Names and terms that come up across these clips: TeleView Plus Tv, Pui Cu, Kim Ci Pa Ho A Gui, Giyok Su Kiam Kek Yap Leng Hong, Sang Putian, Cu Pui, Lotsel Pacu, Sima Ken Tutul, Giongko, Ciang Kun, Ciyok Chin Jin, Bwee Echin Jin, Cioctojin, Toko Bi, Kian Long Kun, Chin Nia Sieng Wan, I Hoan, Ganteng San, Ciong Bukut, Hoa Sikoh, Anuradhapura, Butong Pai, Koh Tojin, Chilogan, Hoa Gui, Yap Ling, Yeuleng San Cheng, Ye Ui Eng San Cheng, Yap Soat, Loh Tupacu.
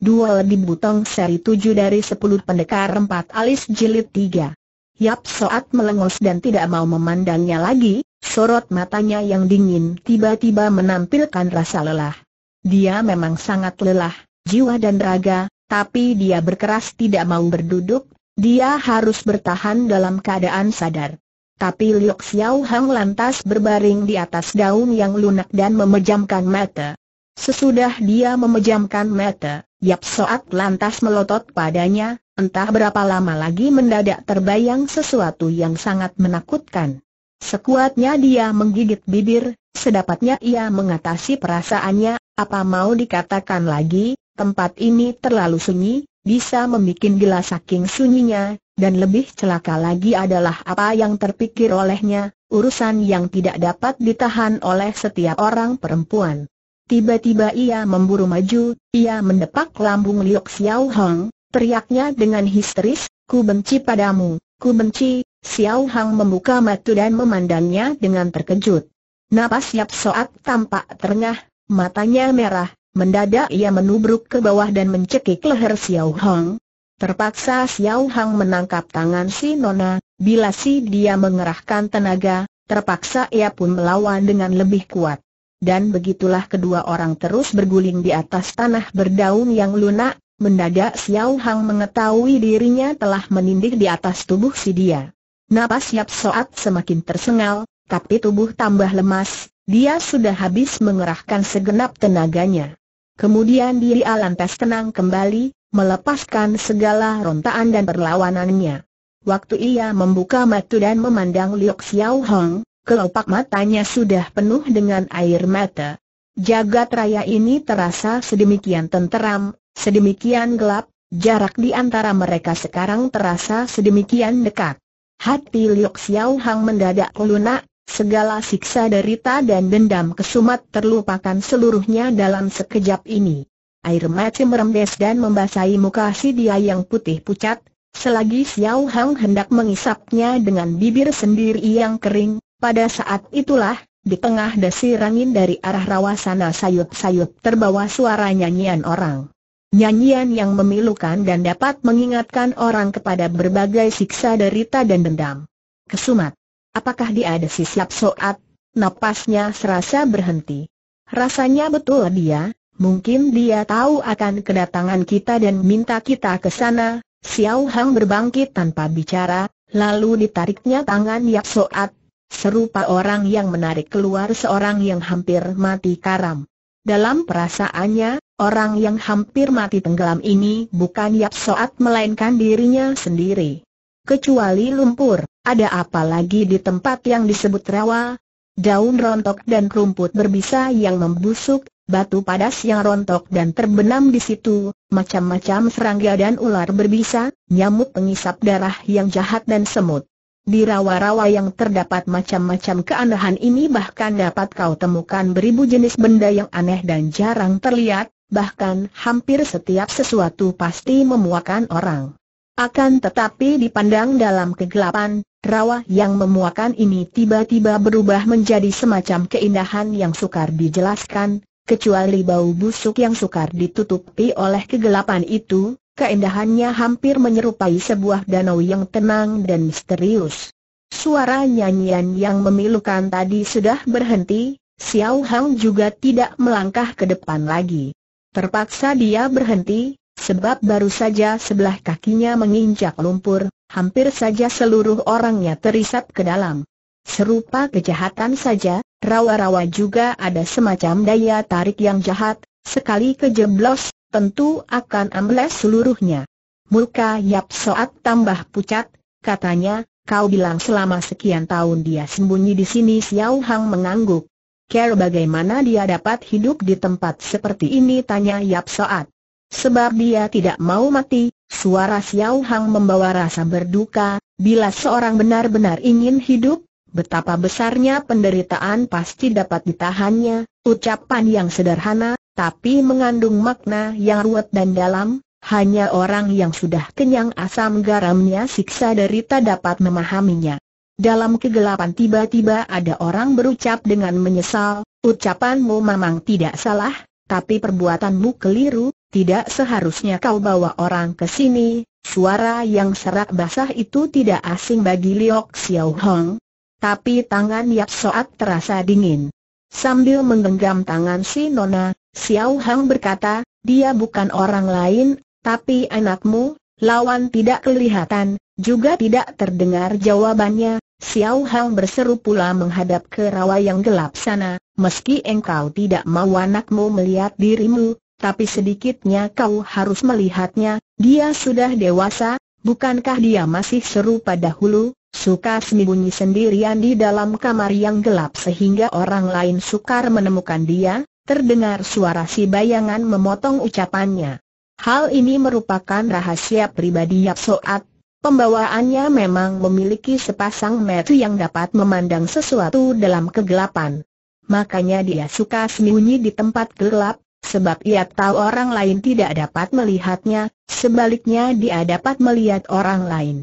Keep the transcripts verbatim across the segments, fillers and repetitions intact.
Duel di Butong seri tujuh dari sepuluh pendekar empat alis jilid tiga. Yap Soat melengos dan tidak mau memandangnya lagi, sorot matanya yang dingin tiba-tiba menampilkan rasa lelah. Dia memang sangat lelah, jiwa dan raga, tapi dia berkeras tidak mau berduduk, dia harus bertahan dalam keadaan sadar. Tapi Liu Xiaohang lantas berbaring di atas daun yang lunak dan memejamkan mata. Sesudah dia memejamkan mata, Yap Soat lantas melotot padanya, entah berapa lama lagi mendadak terbayang sesuatu yang sangat menakutkan. Sekuatnya dia menggigit bibir, sedapatnya ia mengatasi perasaannya, apa mau dikatakan lagi, tempat ini terlalu sunyi, bisa membikin gila saking sunyinya. Dan lebih celaka lagi adalah apa yang terpikir olehnya, urusan yang tidak dapat ditahan oleh setiap orang perempuan. Tiba-tiba ia memburu maju, ia mendepak lambung Liu Xiaohang, teriaknya dengan histeris, "Ku benci padamu, ku benci!" Xiaohang membuka mata dan memandangnya dengan terkejut. Napas Yap Soat tampak terengah, matanya merah, mendadak ia menubruk ke bawah dan mencekik leher Xiaohang. Terpaksa Xiaohang menangkap tangan si nona, bila si dia mengerahkan tenaga, terpaksa ia pun melawan dengan lebih kuat. Dan begitulah kedua orang terus berguling di atas tanah berdaun yang lunak, mendadak Xiaohang mengetahui dirinya telah menindih di atas tubuh si dia. Napas Yap Soat semakin tersengal, tapi tubuh tambah lemas, dia sudah habis mengerahkan segenap tenaganya. Kemudian dia lantas tenang kembali, melepaskan segala rontaan dan perlawanannya. Waktu ia membuka mata dan memandang Liu Xiaohang, kelopak matanya sudah penuh dengan air mata. Jagat raya ini terasa sedemikian tenteram, sedemikian gelap, jarak di antara mereka sekarang terasa sedemikian dekat. Hati Liu Xiaohang mendadak lunak, segala siksa derita dan dendam kesumat terlupakan seluruhnya dalam sekejap ini. Air mata merembes dan membasahi muka si dia yang putih pucat, selagi Xiaohang hendak mengisapnya dengan bibir sendiri yang kering, pada saat itulah, di tengah desir angin dari arah rawasana sayup-sayup terbawa suara nyanyian orang. Nyanyian yang memilukan dan dapat mengingatkan orang kepada berbagai siksa derita dan dendam. Kesumat. Apakah dia ada si Yap Soat? Napasnya serasa berhenti. Rasanya betul dia. Mungkin dia tahu akan kedatangan kita dan minta kita ke sana. Xiaohang berbangkit tanpa bicara, lalu ditariknya tangan Yap Soat, serupa orang yang menarik keluar seorang yang hampir mati karam. Dalam perasaannya, orang yang hampir mati tenggelam ini bukan Yap Soat melainkan dirinya sendiri. Kecuali lumpur, ada apa lagi di tempat yang disebut rawa? Daun rontok dan rumput berbisa yang membusuk, batu padas yang rontok dan terbenam di situ, macam-macam serangga dan ular berbisa, nyamuk pengisap darah yang jahat dan semut. Di rawa-rawa yang terdapat macam-macam keanehan ini bahkan dapat kau temukan beribu jenis benda yang aneh dan jarang terlihat, bahkan hampir setiap sesuatu pasti memuakan orang. Akan tetapi dipandang dalam kegelapan, rawa yang memuakan ini tiba-tiba berubah menjadi semacam keindahan yang sukar dijelaskan. Kecuali bau busuk yang sukar ditutupi oleh kegelapan itu, keindahannya hampir menyerupai sebuah danau yang tenang dan misterius. Suara nyanyian yang memilukan tadi sudah berhenti, Xiaohang juga tidak melangkah ke depan lagi. Terpaksa dia berhenti, sebab baru saja sebelah kakinya menginjak lumpur, hampir saja seluruh orangnya terisap ke dalam. Serupa kejahatan saja, rawa-rawa juga ada semacam daya tarik yang jahat, sekali kejeblos, tentu akan ambles seluruhnya. Muka Yap Soat tambah pucat, katanya, "Kau bilang selama sekian tahun dia sembunyi di sini." Xiaohang mengangguk. "Care bagaimana dia dapat hidup di tempat seperti ini?" tanya Yap Soat. "Sebab dia tidak mau mati." Suara Xiaohang membawa rasa berduka, bila seorang benar-benar ingin hidup, betapa besarnya penderitaan pasti dapat ditahannya. Ucapan yang sederhana, tapi mengandung makna yang ruwet dan dalam. Hanya orang yang sudah kenyang asam garamnya siksa derita dapat memahaminya. Dalam kegelapan tiba-tiba ada orang berucap dengan menyesal, "Ucapanmu memang tidak salah, tapi perbuatanmu keliru. "Tidak seharusnya kau bawa orang ke sini." Suara yang serak basah itu tidak asing bagi Liu Xiaohang. Tapi tangan Yap Soat terasa dingin. Sambil menggenggam tangan si nona, Xiaohang berkata, "Dia bukan orang lain, tapi anakmu." Lawan tidak kelihatan, juga tidak terdengar jawabannya. Xiaohang berseru pula menghadap ke rawa yang gelap sana, "Meski engkau tidak mau anakmu melihat dirimu, tapi sedikitnya kau harus melihatnya. Dia sudah dewasa, bukankah dia masih serupa dahulu? Suka sembunyi sendirian di dalam kamar yang gelap sehingga orang lain sukar menemukan dia." Terdengar suara si bayangan memotong ucapannya. Hal ini merupakan rahasia pribadi Yap Soat. Pembawaannya memang memiliki sepasang mata yang dapat memandang sesuatu dalam kegelapan. Makanya dia suka sembunyi di tempat gelap, sebab ia tahu orang lain tidak dapat melihatnya. Sebaliknya dia dapat melihat orang lain.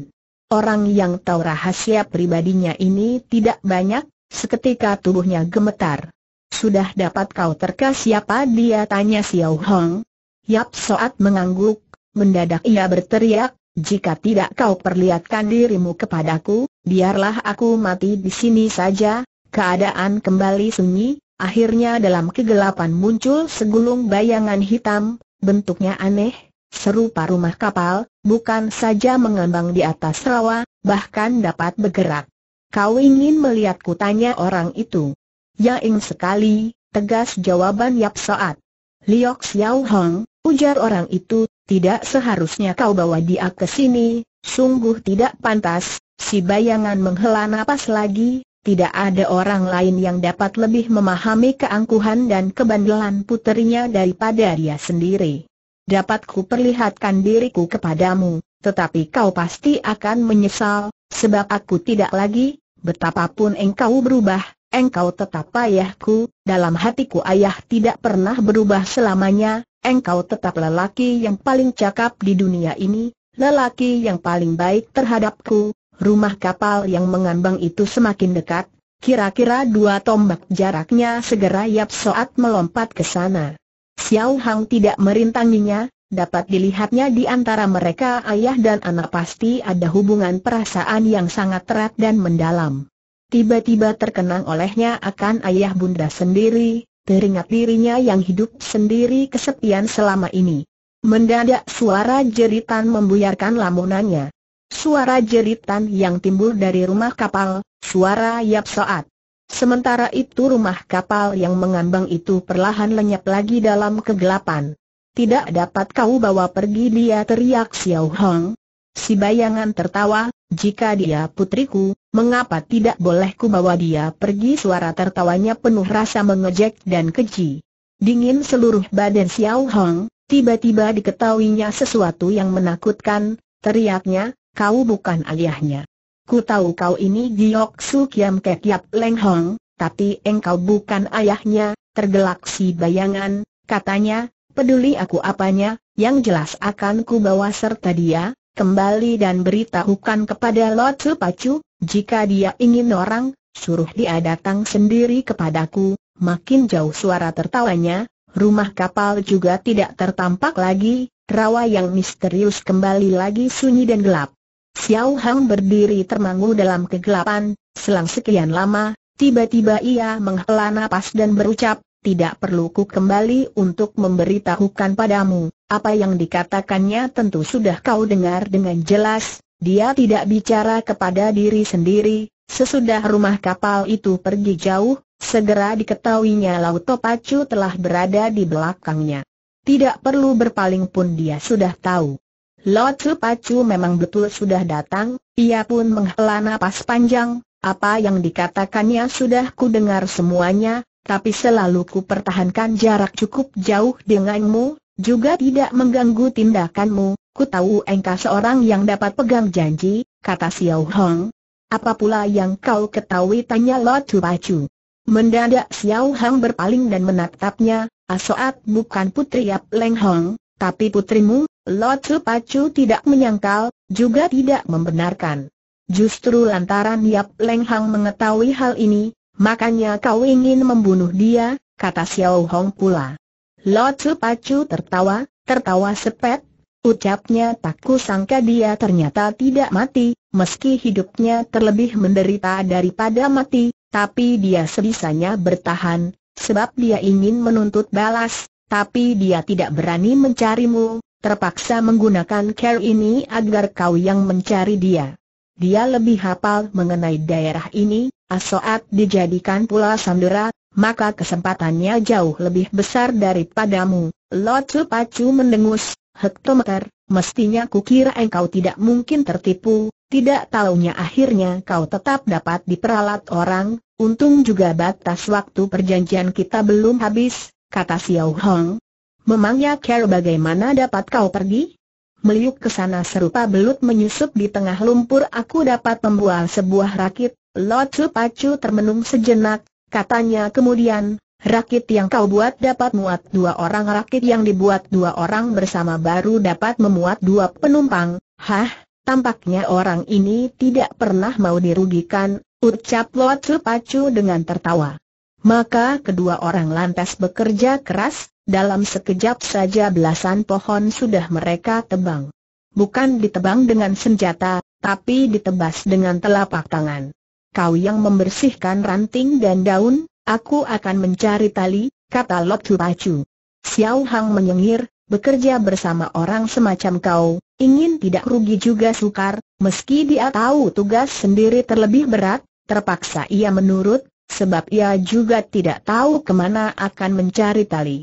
Orang yang tahu rahasia pribadinya ini tidak banyak. Seketika tubuhnya gemetar. "Sudah dapat kau terka siapa dia?" tanya Xiaohang. Yap Soat mengangguk. Mendadak ia berteriak, "Jika tidak kau perlihatkan dirimu kepadaku, biarlah aku mati di sini saja." Keadaan kembali sunyi. Akhirnya dalam kegelapan muncul segulung bayangan hitam. Bentuknya aneh, serupa rumah kapal. Bukan saja mengembang di atas rawa, bahkan dapat bergerak. "Kau ingin melihatku?" tanya orang itu. "Ya, ingin sekali," tegas jawaban Yap Soat. "Liu Xiaohang," ujar orang itu, "tidak seharusnya kau bawa dia ke sini. Sungguh tidak pantas." Si bayangan menghela napas lagi. Tidak ada orang lain yang dapat lebih memahami keangkuhan dan kebandelan puterinya daripada dia sendiri. "Dapat ku perlihatkan diriku kepadamu, tetapi kau pasti akan menyesal, sebab aku tidak lagi. Betapapun engkau berubah, engkau tetap ayahku. Dalam hatiku ayah tidak pernah berubah selamanya. Engkau tetap lelaki yang paling cakap di dunia ini, lelaki yang paling baik terhadapku." Rumah kapal yang mengambang itu semakin dekat, kira-kira dua tombak jaraknya. Segera Yap Soat melompat ke sana. Xiaohang tidak merintanginya. Dapat dilihatnya di antara mereka ayah dan anak pasti ada hubungan perasaan yang sangat erat dan mendalam. Tiba-tiba terkenang olehnya akan ayah bunda sendiri. Teringat dirinya yang hidup sendiri kesepian selama ini. Mendadak suara jeritan membuyarkan lamunannya. Suara jeritan yang timbul dari rumah kapal, suara Yap Soat. Sementara itu rumah kapal yang mengambang itu perlahan lenyap lagi dalam kegelapan. "Tidak dapat kau bawa pergi dia," teriak Xiaohang. Si bayangan tertawa, "Jika dia putriku, mengapa tidak boleh ku bawa dia pergi?" Suara tertawanya penuh rasa mengejek dan keji. Dingin seluruh badan Xiaohang. Tiba-tiba diketahuinya sesuatu yang menakutkan. Teriaknya, "Kau bukan ayahnya. Ku tahu kau ini Giyok Su Kiam Kek Yap Leng Hong, tapi engkau bukan ayahnya." Tergelak si bayangan, katanya, "Peduli aku apanya, yang jelas akan ku bawa serta dia. Kembali dan beritahukan kepada Lotsel Pacu, jika dia ingin orang, suruh dia datang sendiri kepadaku." Makin jauh suara tertawanya, rumah kapal juga tidak tertampak lagi, rawa yang misterius kembali lagi sunyi dan gelap. Xiaohang berdiri termangu dalam kegelapan. Selang sekian lama, tiba-tiba ia menghela napas dan berucap, "Tidak perlu ku kembali untuk memberitahukan padamu. Apa yang dikatakannya tentu sudah kau dengar dengan jelas. Dia tidak bicara kepada diri sendiri." Sesudah rumah kapal itu pergi jauh, segera diketahuinya Loh Tupacu telah berada di belakangnya. Tidak perlu berpaling pun dia sudah tahu. Loh Tupacu memang betul sudah datang. Ia pun menghela napas panjang. "Apa yang dikatakannya sudah ku dengar semuanya, tapi selalu ku pertahankan jarak cukup jauh denganmu, juga tidak mengganggu tindakanmu. Ku tahu engkau seorang yang dapat pegang janji," kata Xiaohang. "Apa pula yang kau ketahui?" tanya Loh Tupacu. Mendadak Xiaohang berpaling dan menatapnya. "Asoat bukan putri Yap Leng Hong, tapi putrimu." Loh Tupacu tidak menyangkal, juga tidak membenarkan. "Justru lantaran Yap Leng Hong mengetahui hal ini, makanya kau ingin membunuh dia," kata Xiaohang pula. Loh Tupacu tertawa, tertawa sepet, ucapnya, tak kusangka dia ternyata tidak mati, meski hidupnya terlebih menderita daripada mati, tapi dia sebisanya bertahan, sebab dia ingin menuntut balas, tapi dia tidak berani mencarimu, terpaksa menggunakan cara ini agar kau yang mencari dia. Dia lebih hafal mengenai daerah ini, Asoat dijadikan pula sandera, maka kesempatannya jauh lebih besar daripadamu. Loh Tupacu mendengus, hektometer, mestinya kukira engkau tidak mungkin tertipu, tidak taunya akhirnya kau tetap dapat diperalat orang, untung juga batas waktu perjanjian kita belum habis, kata Xiaohang. Memangnya kira bagaimana dapat kau pergi? Meliuk ke sana serupa belut menyusup di tengah lumpur, aku dapat membual sebuah rakit. Loh Tupacu termenung sejenak, katanya kemudian, rakit yang kau buat dapat muat dua orang, rakit yang dibuat dua orang bersama baru dapat memuat dua penumpang. Hah, tampaknya orang ini tidak pernah mau dirugikan, ucap Loh Tupacu dengan tertawa. Maka kedua orang lantas bekerja keras. Dalam sekejap saja belasan pohon sudah mereka tebang. Bukan ditebang dengan senjata, tapi ditebas dengan telapak tangan. Kau yang membersihkan ranting dan daun, aku akan mencari tali, kata Loh Tupacu. Xiaohang menyengir, bekerja bersama orang semacam kau, ingin tidak rugi juga sukar, meski dia tahu tugas sendiri terlebih berat, terpaksa ia menurut, sebab ia juga tidak tahu kemana akan mencari tali.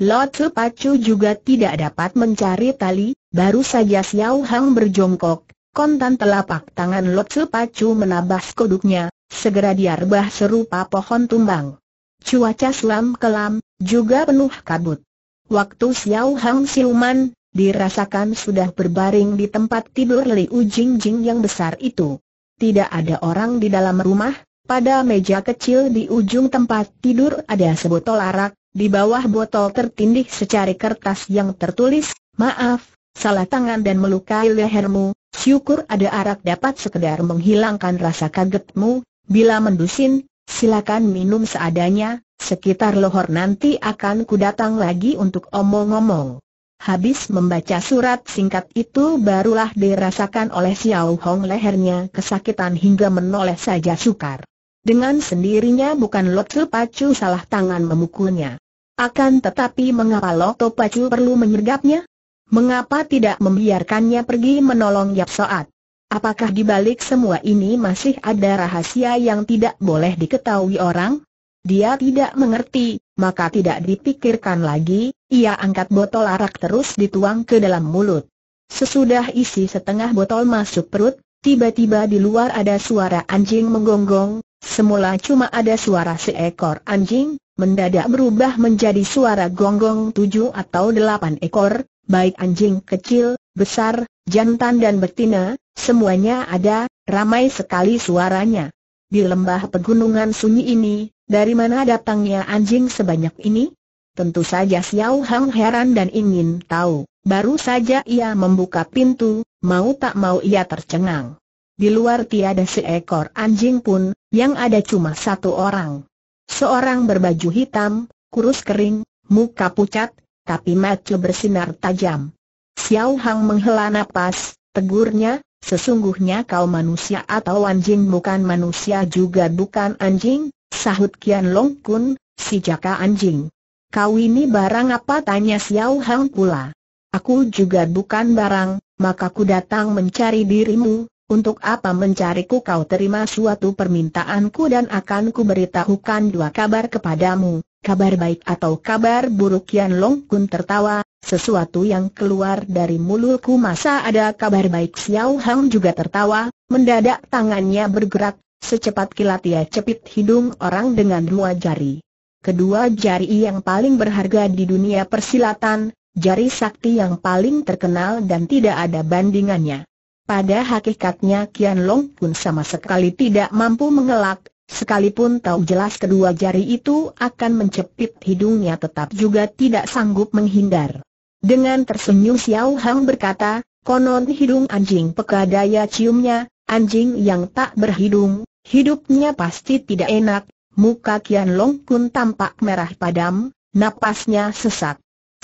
Loh Tupacu juga tidak dapat mencari tali, baru saja Xiaohang berjongkok, kontan telapak tangan Loh Tupacu menabas koduknya, segera dia rebah serupa pohon tumbang. Cuaca suam kelam, juga penuh kabut. Waktu Xiaohang siluman, dirasakan sudah berbaring di tempat tidur Liu Jing Jing yang besar itu. Tidak ada orang di dalam rumah, pada meja kecil di ujung tempat tidur ada sebotol arak. Di bawah botol tertindih secari kertas yang tertulis, maaf, salah tangan dan melukai lehermu, syukur ada arak dapat sekedar menghilangkan rasa kagetmu, bila mendusin, silakan minum seadanya, sekitar lohor nanti akan ku datang lagi untuk omong-omong. Habis membaca surat singkat itu barulah dirasakan oleh Xiaohang lehernya kesakitan hingga menoleh saja sukar. Dengan sendirinya bukan Loh Tupacu salah tangan memukulnya. Akan tetapi mengapa Loh Tupacu perlu menyergapnya? Mengapa tidak membiarkannya pergi menolong Yap Soat? Apakah di balik semua ini masih ada rahasia yang tidak boleh diketahui orang? Dia tidak mengerti, maka tidak dipikirkan lagi, ia angkat botol arak terus dituang ke dalam mulut. Sesudah isi setengah botol masuk perut, tiba-tiba di luar ada suara anjing menggonggong. Semula cuma ada suara seekor anjing, mendadak berubah menjadi suara gonggong tujuh atau delapan ekor, baik anjing kecil, besar, jantan dan betina, semuanya ada, ramai sekali suaranya. Di lembah pegunungan sunyi ini, dari mana datangnya anjing sebanyak ini? Tentu saja Xiaohang heran dan ingin tahu, baru saja ia membuka pintu, mau tak mau ia tercengang. Di luar tiada seekor anjing pun, yang ada cuma satu orang. Seorang berbaju hitam, kurus kering, muka pucat, tapi mata bersinar tajam. Xiaohang menghela napas, tegurnya, sesungguhnya kau manusia atau anjing? Bukan manusia juga bukan anjing, sahut Kian Long Kun, si jaka anjing. Kau ini barang apa? Tanya Xiaohang pula. Aku juga bukan barang, maka ku datang mencari dirimu. Untuk apa mencariku? Kau terima suatu permintaanku dan akan ku beritahukan dua kabar kepadamu, kabar baik atau kabar buruk. Kian Long Kun tertawa, sesuatu yang keluar dari mulutku masa ada kabar baik? Xiaohang juga tertawa, mendadak tangannya bergerak, secepat kilat ia cepit hidung orang dengan dua jari. Kedua jari yang paling berharga di dunia persilatan, jari sakti yang paling terkenal dan tidak ada bandingannya. Pada hakikatnya Kian Long Kun sama sekali tidak mampu mengelak, sekalipun tahu jelas kedua jari itu akan mencepit hidungnya tetap juga tidak sanggup menghindar. Dengan tersenyum Xiaohang berkata, konon hidung anjing peka daya ciumnya, anjing yang tak berhidung, hidupnya pasti tidak enak. Muka Kian Long Kun tampak merah padam, napasnya sesak.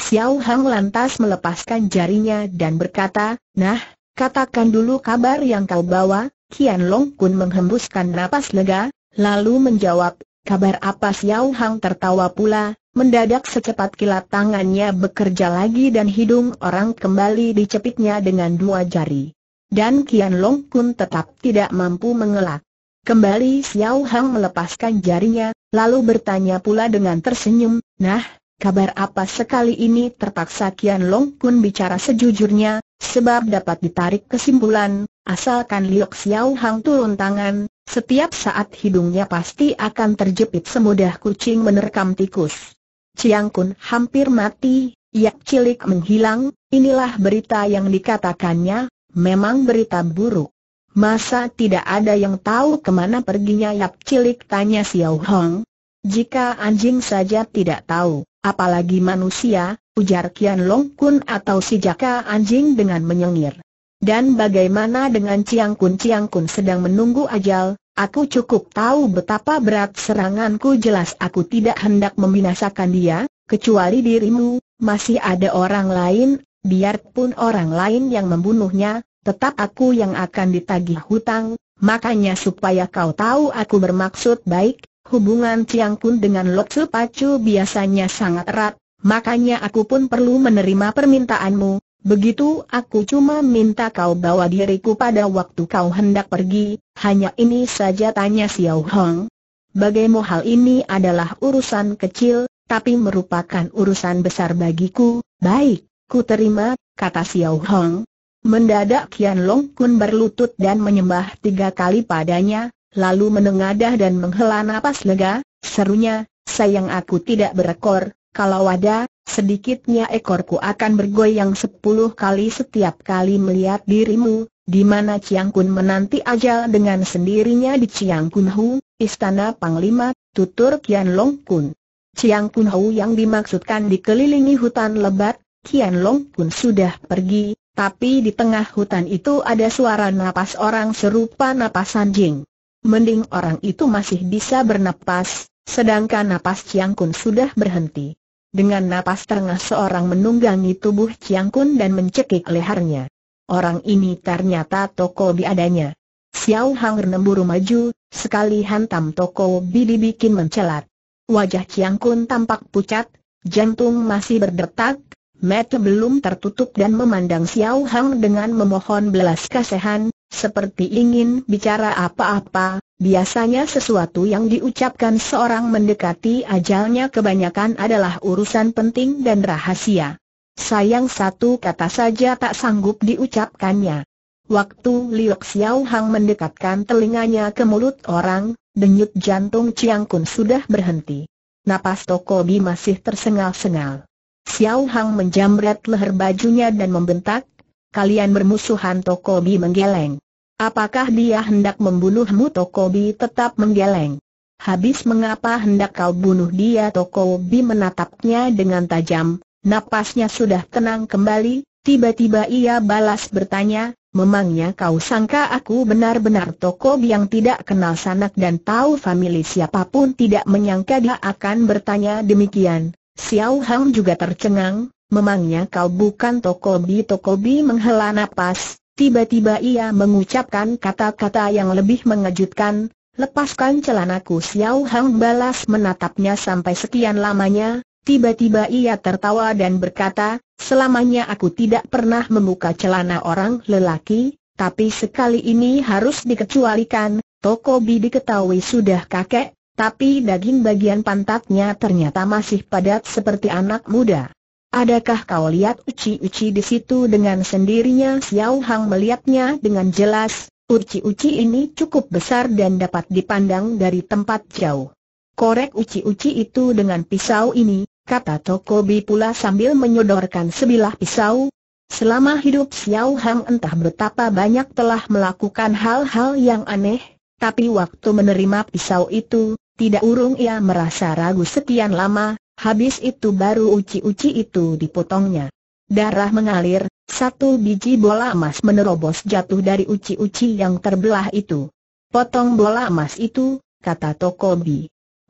Xiaohang lantas melepaskan jarinya dan berkata, "Nah, katakan dulu kabar yang kau bawa." Kian Long Kun menghembuskan napas lega, lalu menjawab, "Kabar apa?" Xiaohang tertawa pula. Mendadak secepat kilat tangannya bekerja lagi dan hidung orang kembali dicepitnya dengan dua jari. Dan Kian Long Kun tetap tidak mampu mengelak. Kembali Xiaohang melepaskan jarinya, lalu bertanya pula dengan tersenyum, "Nah, kabar apa?" Sekali ini terpaksa Kian Long Kun bicara sejujurnya, sebab dapat ditarik kesimpulan, asalkan Liu Xiaohang turun tangan, setiap saat hidungnya pasti akan terjepit semudah kucing menerkam tikus. Ciang Kun hampir mati, Yak Cilik menghilang, inilah berita yang dikatakannya, memang berita buruk. Masa tidak ada yang tahu kemana perginya Yak Cilik, tanya Xiaohang. Jika anjing saja tidak tahu, apalagi manusia, ujar Kian Long Kun atau si jaka anjing dengan menyengir. Dan bagaimana dengan Ciang Kun? Ciang Kun sedang menunggu ajal. Aku cukup tahu betapa berat seranganku, jelas aku tidak hendak membinasakan dia, kecuali dirimu, masih ada orang lain, biarpun orang lain yang membunuhnya, tetap aku yang akan ditagih hutang, makanya supaya kau tahu aku bermaksud baik, hubungan Ciang Kun dengan Lotsel Pacu biasanya sangat erat, makanya aku pun perlu menerima permintaanmu, begitu aku cuma minta kau bawa diriku pada waktu kau hendak pergi. Hanya ini saja, tanya Xiaohang. Bagaimana hal ini adalah urusan kecil, tapi merupakan urusan besar bagiku. Baik, ku terima, kata Xiaohang. Mendadak Kian Long Kun berlutut dan menyembah tiga kali padanya, lalu menengadah dan menghela napas lega. Serunya, sayang aku tidak berekor. Kalau ada, sedikitnya ekorku akan bergoyang sepuluh kali setiap kali melihat dirimu. Di mana Ciang Kun menanti ajal dengan sendirinya di Ciang Kun Hu, Istana Panglima, tutur Kian Long Kun. Ciang Kun Hu yang dimaksudkan dikelilingi hutan lebat. Kian Long Kun sudah pergi, tapi di tengah hutan itu ada suara napas orang serupa napas anjing. Mending orang itu masih bisa bernapas, sedangkan napas Ciang Kun sudah berhenti. Dengan napas terengah seorang menunggangi tubuh Ciang Kun dan mencekik lehernya. Orang ini ternyata Toko Bi adanya. Xiaohang menemburu maju, sekali hantam Toko Bi dibikin mencelat. Wajah Ciang Kun tampak pucat, jantung masih berdetak, mata belum tertutup dan memandang Xiaohang dengan memohon belas kasihan, seperti ingin bicara apa-apa. Biasanya sesuatu yang diucapkan seorang mendekati ajalnya kebanyakan adalah urusan penting dan rahasia. Sayang satu kata saja tak sanggup diucapkannya. Waktu Liu Xiaohang mendekatkan telinganya ke mulut orang, denyut jantung Ciang Kun sudah berhenti. Napas Toko Bi masih tersengal-sengal. Xiaohang menjamret leher bajunya dan membentak, "Kalian bermusuhan!" Toko Bi menggeleng. "Apakah dia hendak membunuhmu?" Toko Bi tetap menggeleng. "Habis mengapa hendak kau bunuh dia?" Toko Bi menatapnya dengan tajam. Napasnya sudah tenang kembali, tiba-tiba ia balas bertanya, "Memangnya kau sangka aku benar-benar?" Toko Bi yang tidak kenal sanak dan tahu famili siapapun tidak menyangka dia akan bertanya demikian. Xiaohang juga tercengang, "Memangnya kau bukan Toko Bi?" Toko Bi menghela napas, tiba-tiba ia mengucapkan kata-kata yang lebih mengejutkan, "Lepaskan celanaku!" Xiaohang balas menatapnya sampai sekian lamanya. Tiba-tiba ia tertawa dan berkata, "Selamanya aku tidak pernah membuka celana orang lelaki, tapi sekali ini harus dikecualikan." Toko Bi diketahui sudah kakek, tapi daging bagian pantatnya ternyata masih padat seperti anak muda. "Adakah kau lihat uci-uci di situ?" Dengan sendirinya Xiaohang melihatnya dengan jelas, uci-uci ini cukup besar dan dapat dipandang dari tempat jauh. "Korek uci-uci itu dengan pisau ini," kata Toko Bi pula sambil menyodorkan sebilah pisau. Selama hidup Xiaohang entah betapa banyak telah melakukan hal-hal yang aneh, tapi waktu menerima pisau itu, tidak urung ia merasa ragu sekian lama. Habis itu baru uci-uci itu dipotongnya. Darah mengalir, satu biji bola emas menerobos jatuh dari uci-uci yang terbelah itu. "Potong bola emas itu," kata Toko Bi.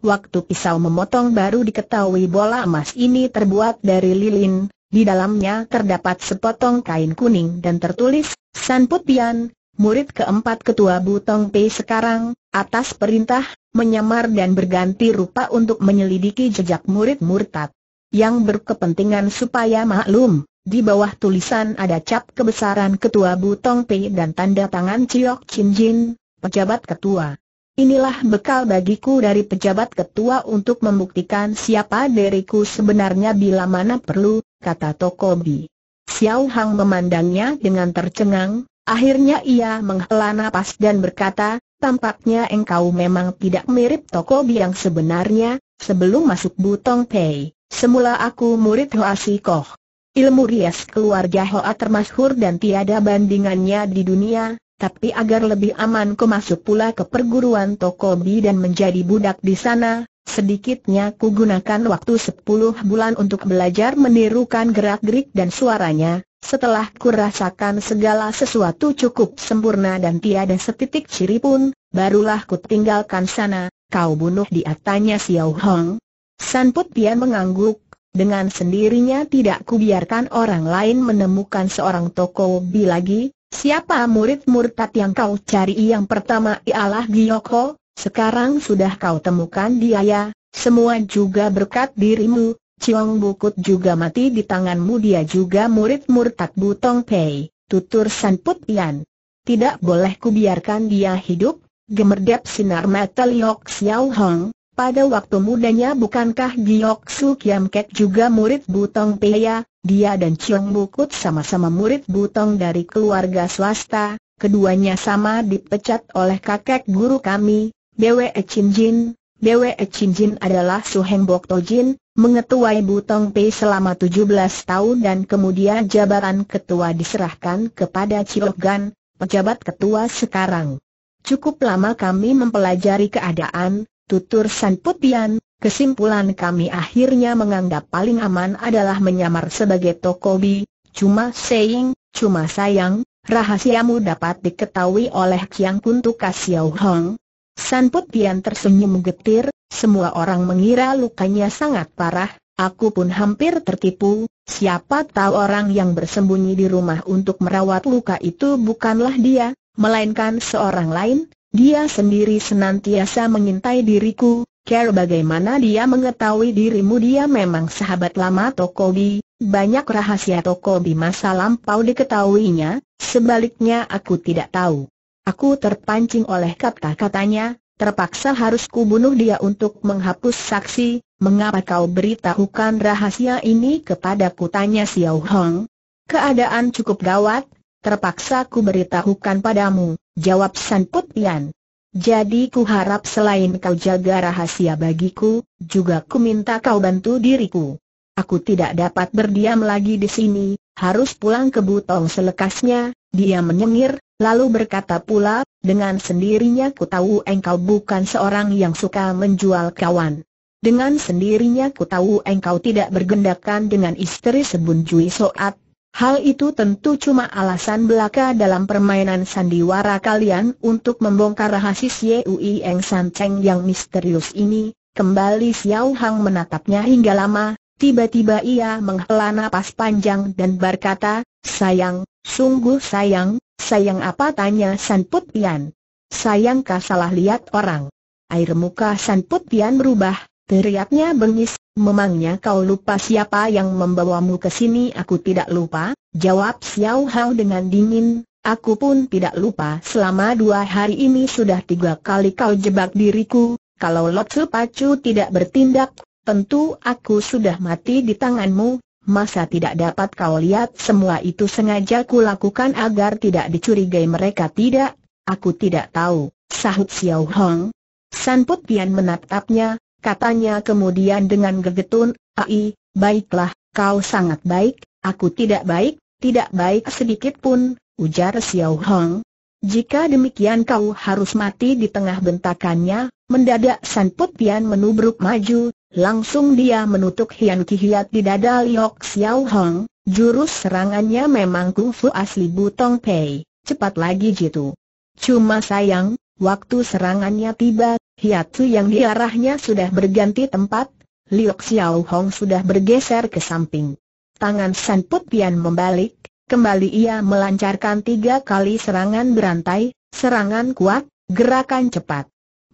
Waktu pisau memotong baru diketahui bola emas ini terbuat dari lilin, Di dalamnya terdapat sepotong kain kuning dan tertulis, Sang Putian, murid keempat ketua Butong Pai sekarang, atas perintah, menyamar dan berganti rupa untuk menyelidiki jejak murid murtad yang berkepentingan supaya maklum. Di bawah tulisan ada cap kebesaran ketua Butong Pai dan tanda tangan Ciyok Chin Jin, pejabat ketua. Inilah bekal bagiku dari pejabat ketua untuk membuktikan siapa diriku sebenarnya bila mana perlu, kata Toko Bi. Xiaohang memandangnya dengan tercengang, akhirnya ia menghela napas dan berkata, tampaknya engkau memang tidak mirip Toko Bi yang sebenarnya. Sebelum masuk Butong Pai, semula aku murid Hoa Sikoh. Ilmu rias keluarga Hoa termasyhur dan tiada bandingannya di dunia. Tapi agar lebih aman ku masuk pula ke perguruan Toko Bi dan menjadi budak di sana. Sedikitnya ku gunakan waktu sepuluh bulan untuk belajar menirukan gerak-gerik dan suaranya. Setelah ku rasakan segala sesuatu cukup sempurna dan tiada setitik ciri pun, barulah ku tinggalkan sana. Kau bunuh dia, tanya Xiaohang. Sang Putian mengangguk. Dengan sendirinya tidak ku biarkan orang lain menemukan seorang Toko Bi lagi. Siapa murid murtad yang kau cari? Yang pertama ialah Giongko. Sekarang sudah kau temukan dia ya. Semua juga berkat dirimu. Ciong Bukut juga mati di tanganmu. Dia juga murid murtad Butong Pai, tutur Sang Putian. Tidak boleh kubiarkan dia hidup. Gemerdap sinar mata Liu Xiaohang. Pada waktu mudanya bukankah Giyok Su Kiam Kek juga murid Butong Pai ya? Dia dan Ciong Bukut sama-sama murid Butong dari keluarga swasta. Keduanya sama dipecat oleh kakek guru kami, Bwee Echin Jin. Bwee Echin Jin adalah Suhengboktojin, mengetuai Butong Pai selama tujuh belas tahun dan kemudian jabatan ketua diserahkan kepada Chilogan, pejabat ketua sekarang. Cukup lama kami mempelajari keadaan, tutur Sang Putian. Kesimpulan kami akhirnya menganggap paling aman adalah menyamar sebagai Toko Bi. Cuma sayang, cuma sayang, rahasiamu dapat diketahui oleh Ciang Kun, tukas Xiaohang. Sang Putian tersenyum getir. Semua orang mengira lukanya sangat parah. Aku pun hampir tertipu. Siapa tahu orang yang bersembunyi di rumah untuk merawat luka itu bukanlah dia, melainkan seorang lain. Dia sendiri senantiasa mengintai diriku. Kira bagaimana dia mengetahui dirimu? Dia memang sahabat lama Toko Bi. Banyak rahasia Toko Bi masa lampau diketahuinya. Sebaliknya aku tidak tahu. Aku terpancing oleh kata-katanya. Terpaksa harus kubunuh dia untuk menghapus saksi. Mengapa kau beritahukan rahasia ini kepadaku, tanya Xiaohang. Keadaan cukup gawat. Terpaksa ku beritahukan padamu, jawab Sang Putian. Jadi ku harap selain kau jaga rahasia bagiku, juga ku minta kau bantu diriku. Aku tidak dapat berdiam lagi di sini, harus pulang ke Butong selekasnya. Dia menyengir, lalu berkata pula, dengan sendirinya ku tahu engkau bukan seorang yang suka menjual kawan. Dengan sendirinya ku tahu engkau tidak bergendakan dengan istri Sebun Jui Soat. Hal itu tentu cuma alasan belaka dalam permainan sandiwara kalian untuk membongkar rahasia Ye Ui Eng San Cheng yang misterius ini. Kembali Xiaohang menatapnya hingga lama. Tiba-tiba ia menghela napas panjang dan berkata, sayang, sungguh sayang. Sayang apa, tanya Sang Putian. Sayangkah salah lihat orang? Air muka Sang Putian berubah, teriaknya bengis. Memangnya kau lupa siapa yang membawamu ke sini? Aku tidak lupa, jawab Xiaohang dengan dingin. Aku pun tidak lupa. Selama dua hari ini sudah tiga kali kau jebak diriku. Kalau Lotsel Pacu tidak bertindak, tentu aku sudah mati di tanganmu. Masa tidak dapat kau lihat? Semua itu sengaja kulakukan agar tidak dicurigai mereka. Tidak, aku tidak tahu, sahut Xiaohang. Sang Putian menatapnya. Katanya kemudian dengan gegetun, "Ai, baiklah, kau sangat baik." Aku tidak baik, tidak baik sedikit pun, ujar Xiaohang. Jika demikian kau harus mati di tengah bentakannya. Mendadak Sang Putian menubruk maju, langsung dia menutup hian kihiat di dada Liu Xiaohang. Jurus serangannya memang kungfu asli Butong Pai. Cepat lagi jitu. Cuma sayang, waktu serangannya tiba, hiatsu yang diarahnya sudah berganti tempat. Liu Xiaohang sudah bergeser ke samping. tangan Sang Putian membalik, kembali ia melancarkan tiga kali serangan berantai, serangan kuat, gerakan cepat.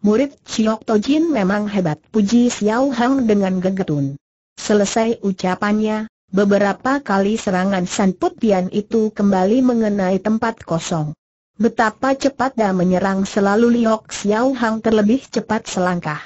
Murid Cioctojin memang hebat, puji Xiaohang dengan gegetun. Selesai ucapannya, beberapa kali serangan Sang Putian itu kembali mengenai tempat kosong. Betapa cepatnya menyerang selalu Liu Xiaohang, terlebih cepat selangkah.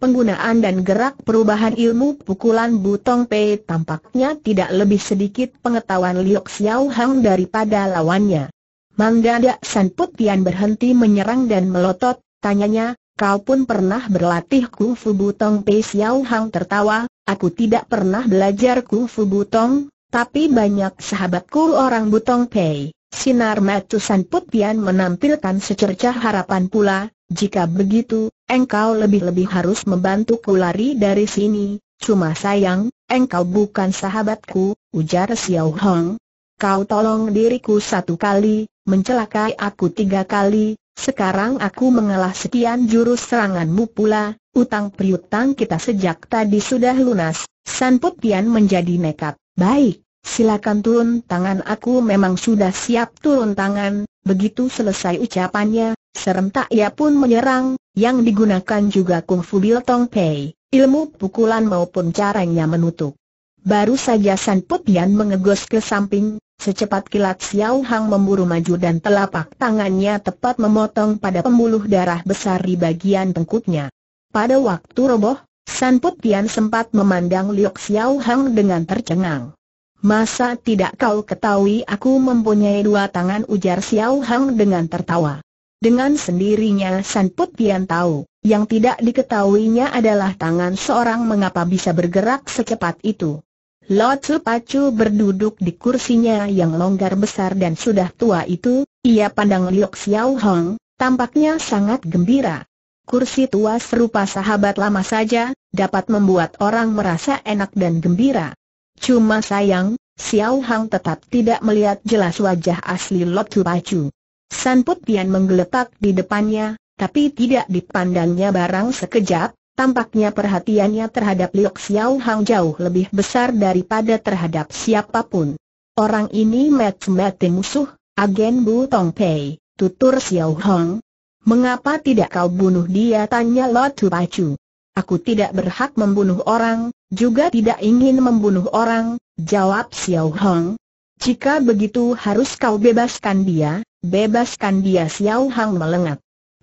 Penggunaan dan gerak perubahan ilmu pukulan Butong Pai tampaknya tidak lebih sedikit pengetahuan Liu Xiaohang daripada lawannya. Mendadak Sang Putian berhenti menyerang dan melotot, tanyanya, "Kau pun pernah berlatih kungfu Butong Pai?" Xiaohang tertawa, "Aku tidak pernah belajar kungfu Butong, tapi banyak sahabatku orang Butong Pai." Sinar mata Sang Putian menampilkan secercah harapan pula, "Jika begitu, engkau lebih-lebih harus membantuku lari dari sini. Cuma sayang, engkau bukan sahabatku," ujar Xiaohang. "Kau tolong diriku satu kali, mencelakai aku tiga kali, sekarang aku mengalah sekian jurus seranganmu pula, utang piutang kita sejak tadi sudah lunas." Sang Putian menjadi nekat, "Baik. Silakan turun tangan, aku memang sudah siap turun tangan." Begitu selesai ucapannya, serentak ia pun menyerang, yang digunakan juga kungfu Butong Pai, ilmu pukulan maupun caranya menutup. Baru saja Sang Putian mengegos ke samping, secepat kilat Xiaohang memburu maju dan telapak tangannya tepat memotong pada pembuluh darah besar di bagian tengkuknya. Pada waktu roboh, Sang Putian sempat memandang Liu Xiaohang dengan tercengang. "Masa tidak kau ketahui aku mempunyai dua tangan?" ujar Xiaohang dengan tertawa. Dengan sendirinya Sang Putian tahu, yang tidak diketahuinya adalah tangan seorang mengapa bisa bergerak secepat itu. Lotsel Pacu berduduk di kursinya yang longgar besar dan sudah tua itu, ia pandang Liu Xiaohang, tampaknya sangat gembira. Kursi tua serupa sahabat lama saja, dapat membuat orang merasa enak dan gembira. Cuma sayang, Xiaohang tetap tidak melihat jelas wajah asli Loh Tupacu. Sang Putian menggeletak di depannya, tapi tidak dipandangnya barang sekejap, tampaknya perhatiannya terhadap Liu Xiaohang jauh lebih besar daripada terhadap siapapun. "Orang ini mati-mati musuh, agen Butong Pai," tutur Xiaohang. "Mengapa tidak kau bunuh dia?" tanya Loh Tupacu. "Aku tidak berhak membunuh orang, juga tidak ingin membunuh orang," jawab Xiaohang. "Jika begitu harus kau bebaskan dia, bebaskan dia." Xiaohang melengat.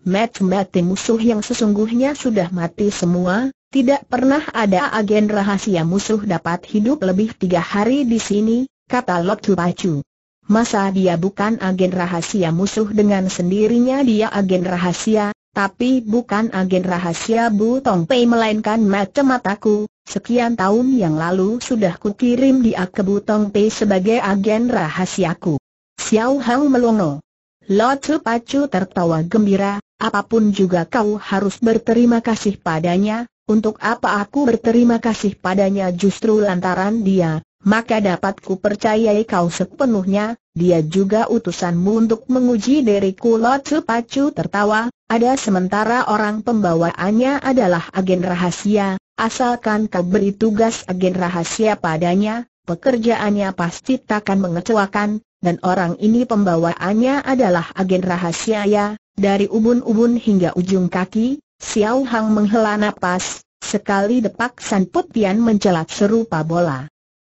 "Mati-mati musuh yang sesungguhnya sudah mati semua, tidak pernah ada agen rahasia musuh dapat hidup lebih tiga hari di sini," kata Loh Tupacu. "Masa dia bukan agen rahasia musuh? Dengan sendirinya dia agen rahasia, tapi bukan agen rahasia Butong Pai melainkan mata-mataku. Sekian tahun yang lalu sudah kukirim dia ke Butong Pai sebagai agen rahasiaku." Xiaohang melongo. Loh Tupacu tertawa gembira, "Apapun juga kau harus berterima kasih padanya." "Untuk apa aku berterima kasih padanya? Justru lantaran dia, maka dapat ku percayai kau sepenuhnya. Dia juga utusanmu untuk menguji diriku." Loh Tupacu tertawa, "Ada sementara orang pembawaannya adalah agen rahasia, asalkan kau beri tugas agen rahasia padanya, pekerjaannya pasti takkan mengecewakan, dan orang ini pembawaannya adalah agen rahasia ya." Dari ubun-ubun hingga ujung kaki, Xiaohang menghela napas, sekali depak Sang Putian mencelat serupa bola.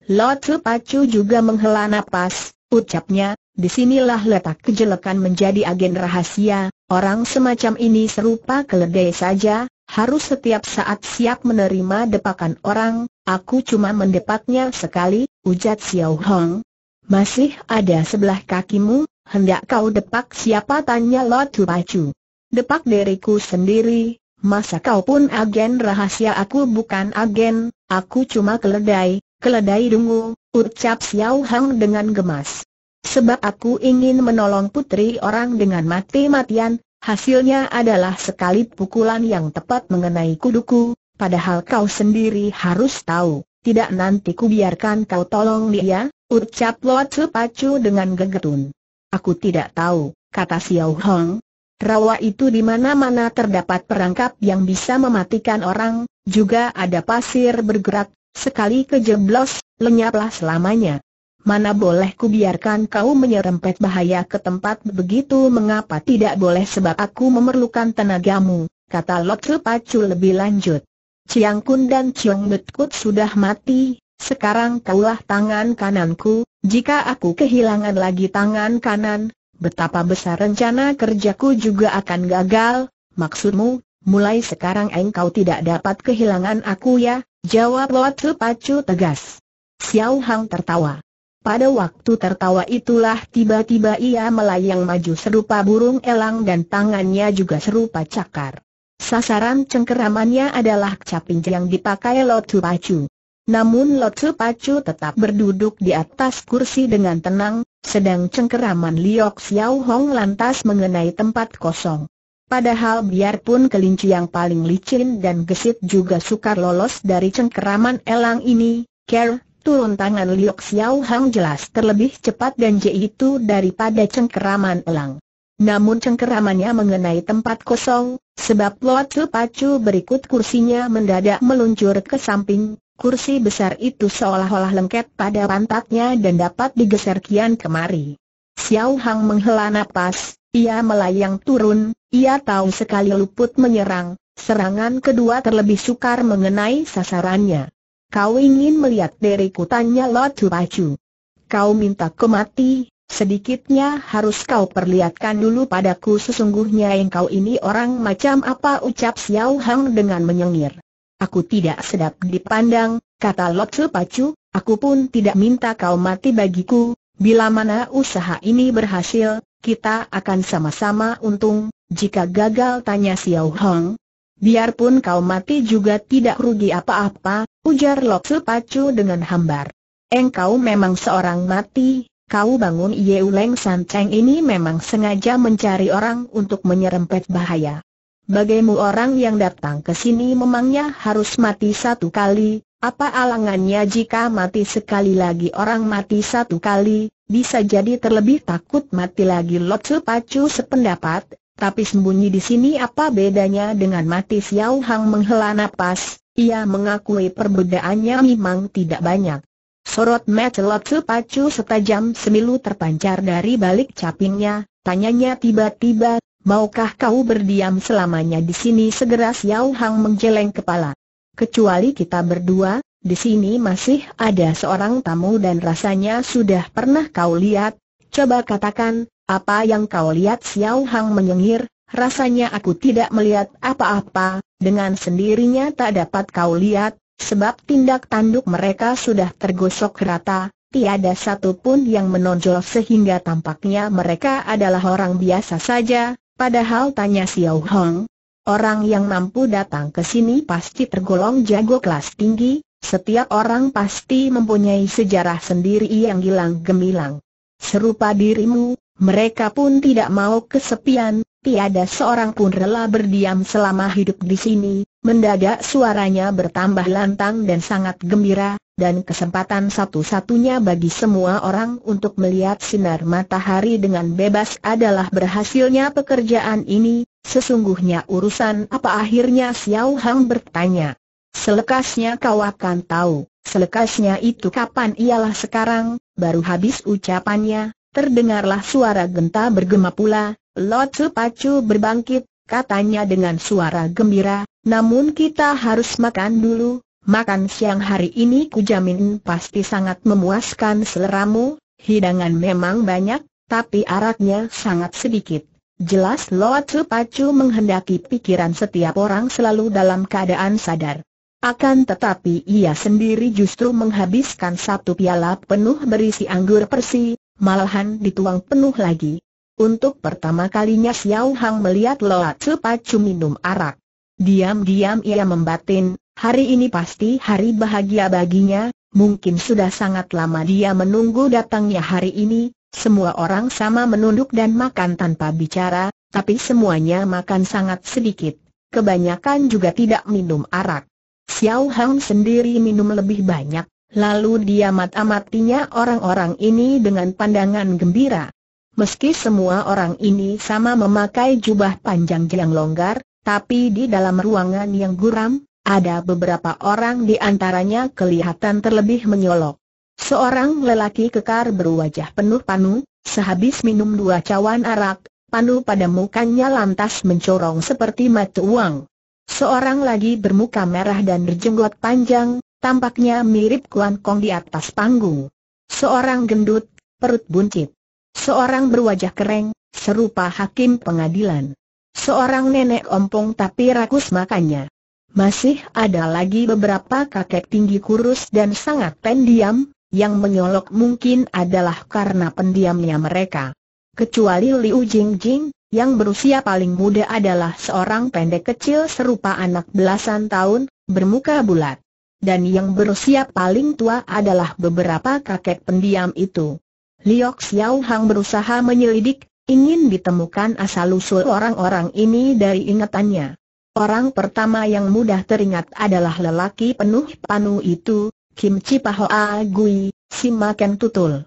Loh Tupacu juga menghela napas, ucapnya, "Disinilah letak kejelekan menjadi agen rahasia, orang semacam ini serupa keledai saja, harus setiap saat siap menerima depakan orang." "Aku cuma mendepatnya sekali," ujar Xiaohang. "Masih ada sebelah kakimu, hendak kau depak siapa?" tanya Loh Tupacu. "Depak diriku sendiri." "Masa kau pun agen rahasia?" "Aku bukan agen, aku cuma keledai, keledai dungu," ucap Xiaohang dengan gemas. "Sebab aku ingin menolong putri orang dengan mati-matian, hasilnya adalah sekali pukulan yang tepat mengenai kuduku, padahal kau sendiri harus tahu." "Tidak, nanti ku biarkan kau tolong dia," ucap Loh Tupacu dengan gegetun. "Aku tidak tahu," kata Xiaohang. Rawa itu di mana-mana terdapat perangkap yang bisa mematikan orang, juga ada pasir bergerak, sekali kejeblos, lenyaplah selamanya. Mana boleh ku biarkan kau menyerempet bahaya ke tempat begitu? Mengapa tidak boleh? Sebab aku memerlukan tenagamu, kata Lotsel Pacu lebih lanjut. Ciang Kun dan Ciong Bukut sudah mati, sekarang kaulah tangan kananku. Jika aku kehilangan lagi tangan kanan, betapa besar rencana kerjaku juga akan gagal. Maksudmu, mulai sekarang engkau tidak dapat kehilangan aku ya? Jawab Lotsel Pacu tegas. Xiaohang tertawa. Pada waktu tertawa itulah tiba-tiba ia melayang maju serupa burung elang dan tangannya juga serupa cakar. Sasaran cengkeramannya adalah caping yang dipakai Loh Tupacu. Namun Loh Tupacu tetap berduduk di atas kursi dengan tenang, sedang cengkeraman Liu Xiaohang lantas mengenai tempat kosong. Padahal biarpun kelinci yang paling licin dan gesit juga sukar lolos dari cengkeraman elang ini, ker. Turun tangan Liu Xiaohang jelas terlebih cepat dan jitu daripada cengkeraman elang. Namun cengkeramannya mengenai tempat kosong, sebab Lotsel Pacu berikut kursinya mendadak meluncur ke samping. Kursi besar itu seolah-olah lengket pada pantatnya dan dapat digeser kian kemari. Xiaohang menghela napas, ia melayang turun. Ia tahu sekali luput menyerang. Serangan kedua terlebih sukar mengenai sasarannya. Kau ingin melihat diriku? Tanya Loh Tupacu. Kau minta ku mati, sedikitnya harus kau perlihatkan dulu padaku sesungguhnya engkau ini orang macam apa, ucap Xiaohang dengan menyengir. Aku tidak sedap dipandang, kata Loh Tupacu, aku pun tidak minta kau mati bagiku, bila mana usaha ini berhasil, kita akan sama-sama untung, jika gagal tanya Xiaohang. Biarpun kau mati juga tidak rugi apa-apa, ujar Lotsel Pacu dengan hambar. Engkau memang seorang mati, kau bangun Yeuleng San Cheng ini memang sengaja mencari orang untuk menyerempet bahaya. Bagimu orang yang datang ke sini memangnya harus mati satu kali, apa alangannya jika mati sekali lagi? Orang mati satu kali, bisa jadi terlebih takut mati lagi. Lotsel Pacu sependapat. Tapi sembunyi di sini apa bedanya dengan mati? Xiaohang menghela napas, ia mengakui perbedaannya memang tidak banyak. Sorot mata Lotsel Pacu setajam semilu terpancar dari balik capingnya, tanyanya tiba-tiba, maukah kau berdiam selamanya di sini? Segera Xiaohang menggeleng kepala. Kecuali kita berdua, di sini masih ada seorang tamu dan rasanya sudah pernah kau lihat, coba katakan. Apa yang kau lihat? Xiaohang menyengir, rasanya aku tidak melihat apa-apa, dengan sendirinya tak dapat kau lihat, sebab tindak tanduk mereka sudah tergosok rata, tiada satupun yang menonjol sehingga tampaknya mereka adalah orang biasa saja. Padahal tanya Xiaohang, orang yang mampu datang ke sini pasti tergolong jago kelas tinggi, setiap orang pasti mempunyai sejarah sendiri yang gilang gemilang. Serupa dirimu, mereka pun tidak mau kesepian, tiada seorang pun rela berdiam selama hidup di sini. Mendadak suaranya bertambah lantang dan sangat gembira, dan kesempatan satu-satunya bagi semua orang untuk melihat sinar matahari dengan bebas adalah berhasilnya pekerjaan ini. Sesungguhnya urusan apa? Akhirnya Xiaohang bertanya. Selekasnya kau akan tahu, selekasnya itu kapan? Ialah sekarang. Baru habis ucapannya, terdengarlah suara genta bergema pula. Lotsel Pacu berbangkit, katanya dengan suara gembira, namun kita harus makan dulu, makan siang hari ini kujamin pasti sangat memuaskan seleramu. Hidangan memang banyak, tapi araknya sangat sedikit. Jelas Lotsel Pacu menghendaki pikiran setiap orang selalu dalam keadaan sadar. Akan tetapi ia sendiri justru menghabiskan satu piala penuh berisi anggur persi, malahan dituang penuh lagi. Untuk pertama kalinya Xiaohang melihat Lotsel Pacu minum arak. Diam-diam ia membatin, hari ini pasti hari bahagia baginya, mungkin sudah sangat lama dia menunggu datangnya hari ini. Semua orang sama menunduk dan makan tanpa bicara, tapi semuanya makan sangat sedikit, kebanyakan juga tidak minum arak. Xiaohang sendiri minum lebih banyak, lalu dia amati-amatinya orang-orang ini dengan pandangan gembira. Meski semua orang ini sama memakai jubah panjang yang longgar, tapi di dalam ruangan yang guram, ada beberapa orang di antaranya kelihatan terlebih menyolok. Seorang lelaki kekar berwajah penuh panu, sehabis minum dua cawan arak, panu pada mukanya lantas mencorong seperti mata uang. Seorang lagi bermuka merah dan berjenggot panjang, tampaknya mirip Kuan Kong di atas panggung. Seorang gendut, perut buncit. Seorang berwajah kereng, serupa hakim pengadilan. Seorang nenek ompong tapi rakus makannya. Masih ada lagi beberapa kakek tinggi kurus dan sangat pendiam, yang menyolok mungkin adalah karena pendiamnya mereka. Kecuali Liu Jing Jing, yang berusia paling muda adalah seorang pendek kecil serupa anak belasan tahun, bermuka bulat. Dan yang berusia paling tua adalah beberapa kakek pendiam itu. Liu Xiaohang berusaha menyelidik, ingin ditemukan asal-usul orang-orang ini dari ingatannya. Orang pertama yang mudah teringat adalah lelaki penuh panu itu, Kim Ci Pa Ho A Gui, Sima Ken Tutul.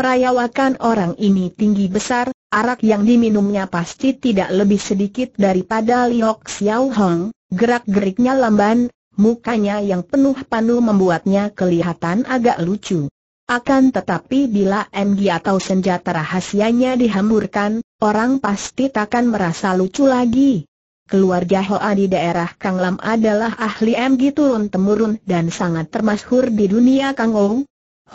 Perayawakan orang ini tinggi besar, arak yang diminumnya pasti tidak lebih sedikit daripada Liu Xiaohang, gerak-geriknya lamban, mukanya yang penuh panu membuatnya kelihatan agak lucu. Akan tetapi bila M G atau senjata rahasianya dihamburkan, orang pasti takkan merasa lucu lagi. Keluarga Hoa di daerah Kang Lam adalah ahli M G turun-temurun dan sangat termasyhur di dunia Kang Ou.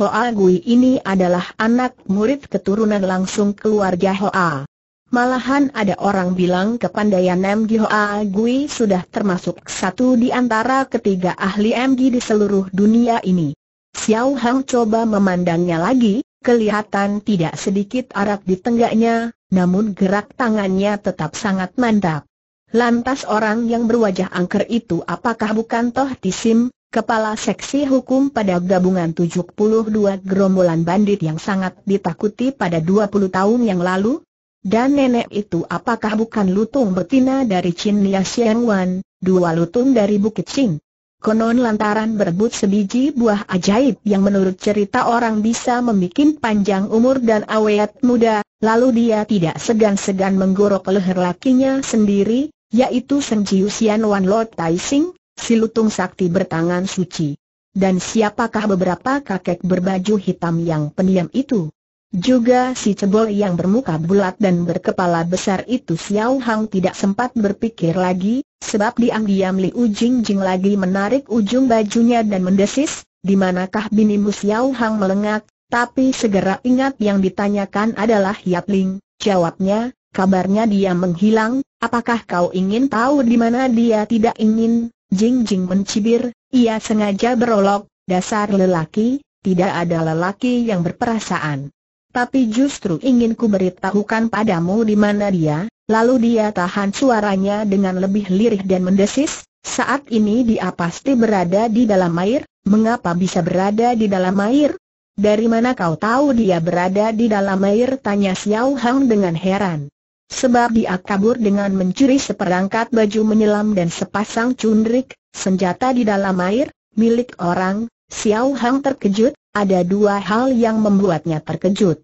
Hoa Gui ini adalah anak murid keturunan langsung keluarga Hoa. Malahan ada orang bilang kepandaian M G Hoa Gui sudah termasuk satu di antara ketiga ahli M G di seluruh dunia ini. Xiaohang coba memandangnya lagi, kelihatan tidak sedikit arak di tenggaknya, namun gerak tangannya tetap sangat mantap. Lantas orang yang berwajah angker itu apakah bukan Toh Ti Sim, kepala seksi hukum pada gabungan tujuh puluh dua gerombolan bandit yang sangat ditakuti pada dua puluh tahun yang lalu? Dan nenek itu apakah bukan lutung betina dari Chin Nia Sieng Wan, dua lutung dari Bukit Ching? Konon lantaran berebut sebiji buah ajaib yang menurut cerita orang bisa membuat panjang umur dan awet muda, lalu dia tidak segan-segan menggorok leher lakinya sendiri, yaitu Sang Putian Wan Loh Taising, si lutung sakti bertangan suci. Dan siapakah beberapa kakek berbaju hitam yang pendiam itu? Juga si cebol yang bermuka bulat dan berkepala besar itu. Xiaohang tidak sempat berpikir lagi, sebab diam-diam Liu Jing Jing lagi menarik ujung bajunya dan mendesis, "Di manakah binimu?" Xiaohang melengak, tapi segera ingat yang ditanyakan adalah Yap Ling. Jawabnya, "Kabarnya dia menghilang, apakah kau ingin tahu di mana dia?" "Tidak ingin," Jing Jing mencibir, "ia sengaja berolok, dasar lelaki, tidak ada lelaki yang berperasaan. Tapi justru ingin ku beritahukan padamu di mana dia." Lalu dia tahan suaranya dengan lebih lirih dan mendesis, "Saat ini dia pasti berada di dalam air." "Mengapa bisa berada di dalam air? Dari mana kau tahu dia berada di dalam air?" tanya Xiaohang dengan heran. Sebab dia kabur dengan mencuri seperangkat baju menyelam dan sepasang cundrik, senjata di dalam air, milik orang. Xiaohang terkejut, ada dua hal yang membuatnya terkejut.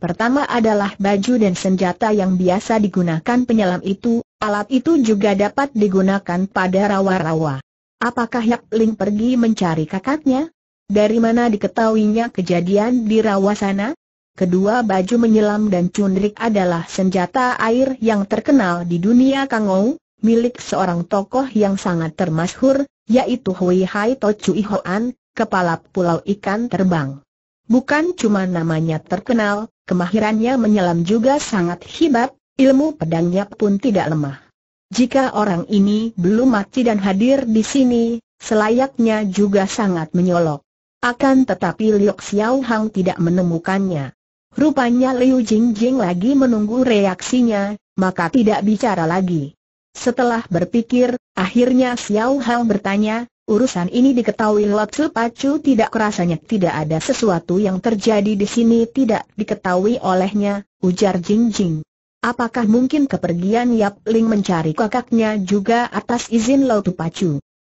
Pertama adalah baju dan senjata yang biasa digunakan penyelam itu, alat itu juga dapat digunakan pada rawa-rawa. Apakah Yap Ling pergi mencari kakaknya? Dari mana diketahuinya kejadian di rawa sana? Kedua, baju menyelam dan cundrik adalah senjata air yang terkenal di dunia Kang Ou, milik seorang tokoh yang sangat termasyhur, yaitu Hui Hai Toh I Hoan, kepala pulau ikan terbang. Bukan cuma namanya terkenal, kemahirannya menyelam juga sangat hebat, ilmu pedangnya pun tidak lemah. Jika orang ini belum mati dan hadir di sini, selayaknya juga sangat menyolok. Akan tetapi Liu Xiaohang tidak menemukannya. Rupanya Liu Jingjing lagi menunggu reaksinya, maka tidak bicara lagi. Setelah berpikir, akhirnya Xiaohang bertanya, "Urusan ini diketahui Lotsel Pacu tidak?" "Rasanya tidak ada sesuatu yang terjadi di sini tidak diketahui olehnya," ujar Jingjing. "Apakah mungkin kepergian Yap Ling mencari kakaknya juga atas izin Lotsel Pacu?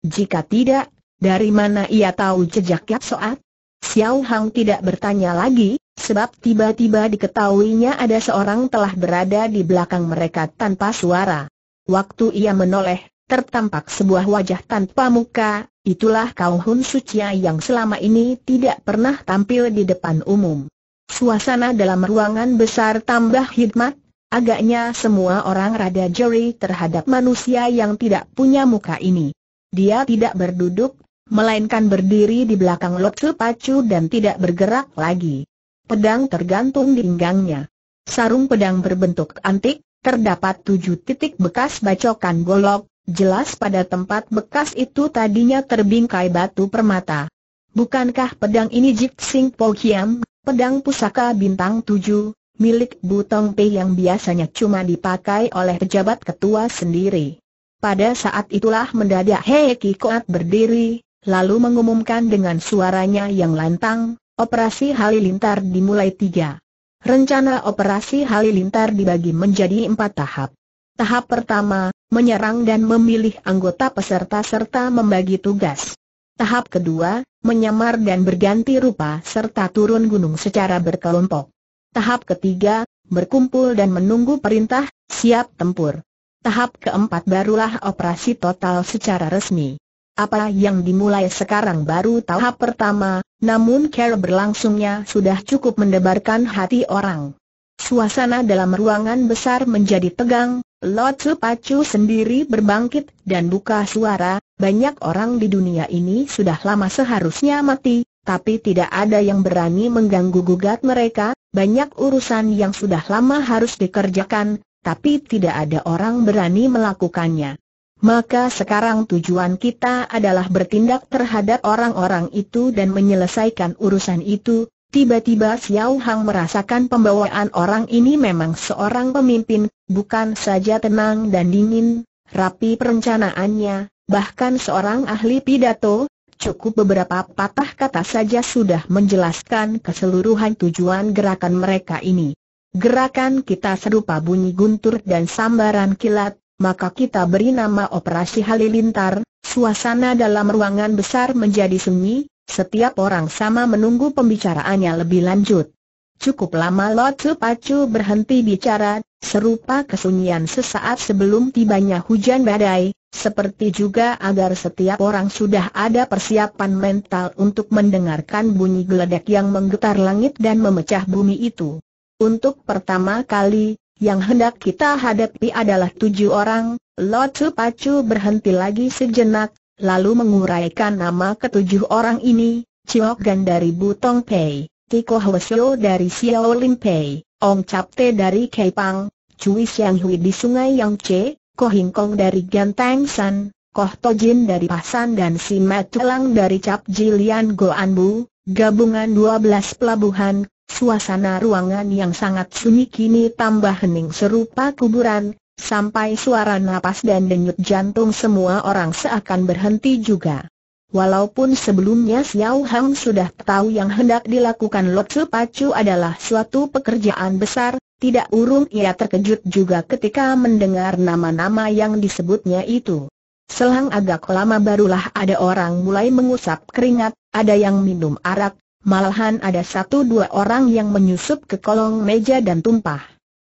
Jika tidak, dari mana ia tahu jejak Yap Soat?" Xiaohang tidak bertanya lagi, sebab tiba-tiba diketahuinya ada seorang telah berada di belakang mereka tanpa suara. Waktu ia menoleh, tertampak sebuah wajah tanpa muka, itulah Kau Hun Sucia yang selama ini tidak pernah tampil di depan umum. Suasana dalam ruangan besar tambah hikmat, agaknya semua orang rada jeri terhadap manusia yang tidak punya muka ini. Dia tidak berduduk, melainkan berdiri di belakang Lotsel Pacu dan tidak bergerak lagi. Pedang tergantung di pinggangnya. Sarung pedang berbentuk antik, terdapat tujuh titik bekas bacokan golok, jelas pada tempat bekas itu tadinya terbingkai batu permata. Bukankah pedang ini Jik Sing Po Kiam, pedang pusaka bintang tujuh, milik Butong Pai yang biasanya cuma dipakai oleh pejabat ketua sendiri? Pada saat itulah mendadak Hei Kikoat berdiri, lalu mengumumkan dengan suaranya yang lantang, operasi halilintar dimulai tiga. Rencana operasi halilintar dibagi menjadi empat tahap. Tahap pertama, menyerang dan memilih anggota peserta serta membagi tugas. Tahap kedua, menyamar dan berganti rupa serta turun gunung secara berkelompok. Tahap ketiga, berkumpul dan menunggu perintah, siap tempur. Tahap keempat barulah operasi total secara resmi. Apa yang dimulai sekarang baru tahap pertama, namun cara berlangsungnya sudah cukup mendebarkan hati orang. Suasana dalam ruangan besar menjadi tegang, Lotsel Pacu sendiri berbangkit dan buka suara, banyak orang di dunia ini sudah lama seharusnya mati, tapi tidak ada yang berani mengganggu-gugat mereka, banyak urusan yang sudah lama harus dikerjakan, tapi tidak ada orang berani melakukannya. Maka sekarang tujuan kita adalah bertindak terhadap orang-orang itu dan menyelesaikan urusan itu. Tiba-tiba Xiaohang merasakan pembawaan orang ini memang seorang pemimpin, bukan saja tenang dan dingin, rapi perencanaannya, bahkan seorang ahli pidato. Cukup beberapa patah kata saja sudah menjelaskan keseluruhan tujuan gerakan mereka ini. Gerakan kita serupa bunyi guntur dan sambaran kilat, maka kita beri nama operasi halilintar. Suasana dalam ruangan besar menjadi sunyi, setiap orang sama menunggu pembicaraannya lebih lanjut. Cukup lama Lotsel Pacu berhenti bicara, serupa kesunyian sesaat sebelum tibanya hujan badai, seperti juga agar setiap orang sudah ada persiapan mental untuk mendengarkan bunyi geledek yang menggetar langit dan memecah bumi itu. Untuk pertama kali, yang hendak kita hadapi adalah tujuh orang. Lotsel Pacu berhenti lagi sejenak, lalu menguraikan nama ketujuh orang ini: Cilogan dari Butong Pai, Tiko Hwasyo dari Xiaolin Pai, Ong Capte dari Kaipang, Cui Xianghui di Sungai Yangtze, Ko Hingkong dari Ganteng San, Koh Tojin dari Pasan dan Sima Tulang dari Capjilian Goanbu, gabungan dua belas pelabuhan. Suasana ruangan yang sangat sunyi kini tambah hening serupa kuburan, sampai suara napas dan denyut jantung semua orang seakan berhenti juga. Walaupun sebelumnya Xiaohang sudah tahu yang hendak dilakukan Lotsel Pacu adalah suatu pekerjaan besar, tidak urung ia terkejut juga ketika mendengar nama-nama yang disebutnya itu. Selang agak lama barulah ada orang mulai mengusap keringat, ada yang minum arak, malahan ada satu dua orang yang menyusup ke kolong meja dan tumpah.